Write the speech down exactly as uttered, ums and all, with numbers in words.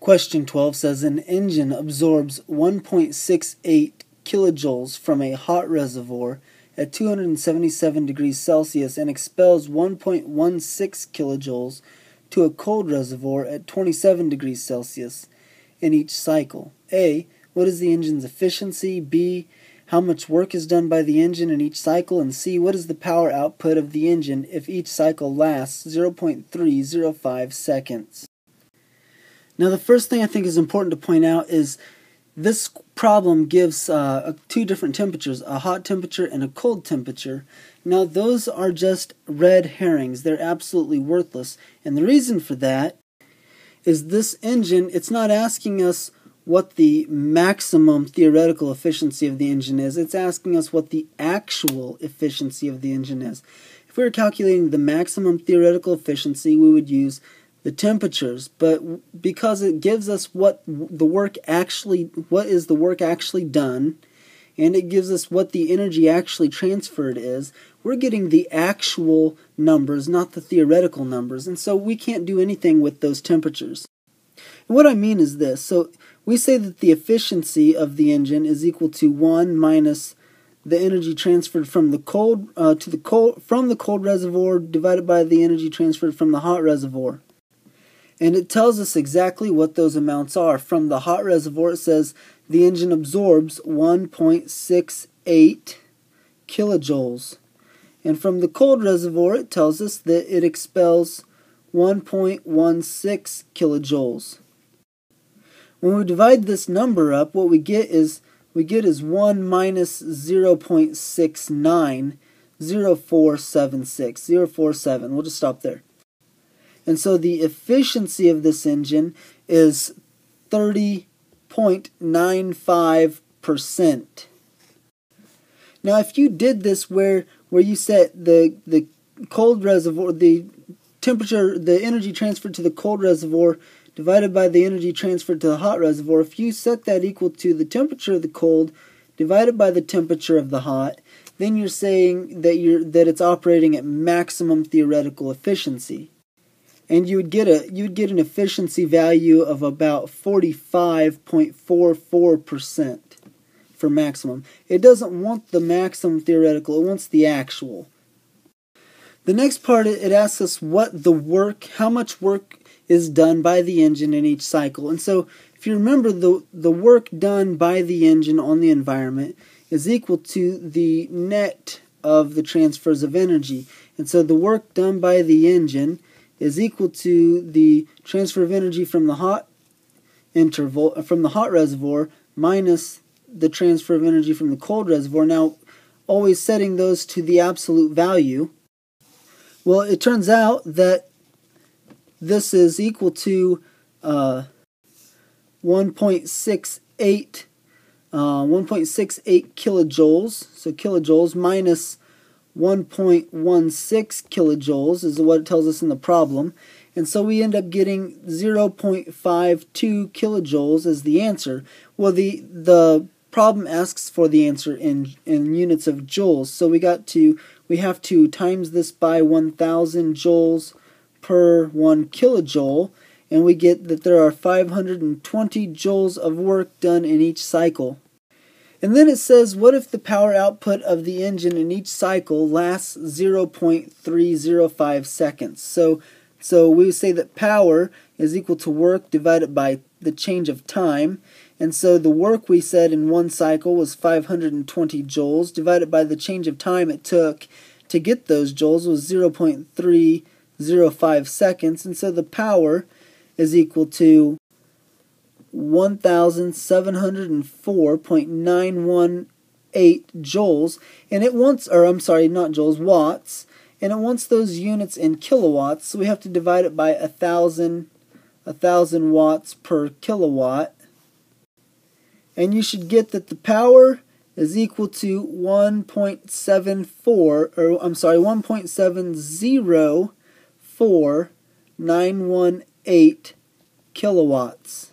Question twelve says an engine absorbs one point six eight kilojoules from a hot reservoir at two hundred seventy-seven degrees Celsius and expels one point one six kilojoules to a cold reservoir at twenty-seven degrees Celsius in each cycle. A. What is the engine's efficiency? B. How much work is done by the engine in each cycle? And C. What is the power output of the engine if each cycle lasts zero point three zero five seconds? Now, the first thing I think is important to point out is this problem gives uh, two different temperatures, a hot temperature and a cold temperature. Now, those are just red herrings. They're absolutely worthless. And the reason for that is this engine, it's not asking us what the maximum theoretical efficiency of the engine is. It's asking us what the actual efficiency of the engine is. If we were calculating the maximum theoretical efficiency, we would use the temperatures, but because it gives us what the work actually, what is the work actually done, and it gives us what the energy actually transferred is, we're getting the actual numbers, not the theoretical numbers, and so we can't do anything with those temperatures. And what I mean is this, so we say that the efficiency of the engine is equal to one minus the energy transferred from the cold uh, to the cold from the cold reservoir divided by the energy transferred from the hot reservoir. And it tells us exactly what those amounts are. From the hot reservoir, it says the engine absorbs one point six eight kilojoules. And from the cold reservoir, it tells us that it expels one point one six kilojoules. When we divide this number up, what we get is we get is one minus zero point six nine, zero four seven six, zero four seven. We'll just stop there. And so the efficiency of this engine is thirty point nine five percent. Now, if you did this where where you set the the cold reservoir, the temperature, the energy transferred to the cold reservoir divided by the energy transferred to the hot reservoir, if you set that equal to the temperature of the cold divided by the temperature of the hot, then you're saying that you're that it's operating at maximum theoretical efficiency. And you would get a you would get an efficiency value of about forty-five point four four percent for maximum. It doesn't want the maximum theoretical, it wants the actual. The next part, it asks us what the work, how much work is done by the engine in each cycle. And so if you remember, the the work done by the engine on the environment is equal to the net of the transfers of energy. And so the work done by the engine is equal to the transfer of energy from the hot interval from the hot reservoir minus the transfer of energy from the cold reservoir. Now, always setting those to the absolute value. Well, it turns out that this is equal to uh, one point six eight uh, one point six eight kilojoules. So kilojoules minus one point one six kilojoules is what it tells us in the problem, and so we end up getting zero point five two kilojoules as the answer. Well, the the problem asks for the answer in in units of joules, so we got to we have to times this by one thousand joules per one kilojoule, and we get that there are five hundred twenty joules of work done in each cycle. And then it says, what if the power output of the engine in each cycle lasts zero point three zero five seconds? So, so we say that power is equal to work divided by the change of time. And so the work we said in one cycle was five hundred twenty joules divided by the change of time it took to get those joules was zero point three zero five seconds. And so the power is equal to one thousand seven hundred four point nine one eight joules, and it wants, or I'm sorry, not joules, watts, and it wants those units in kilowatts, so we have to divide it by a thousand, a thousand watts per kilowatt, and you should get that the power is equal to one point seven four, or I'm sorry, one point seven zero four nine one eight kilowatts.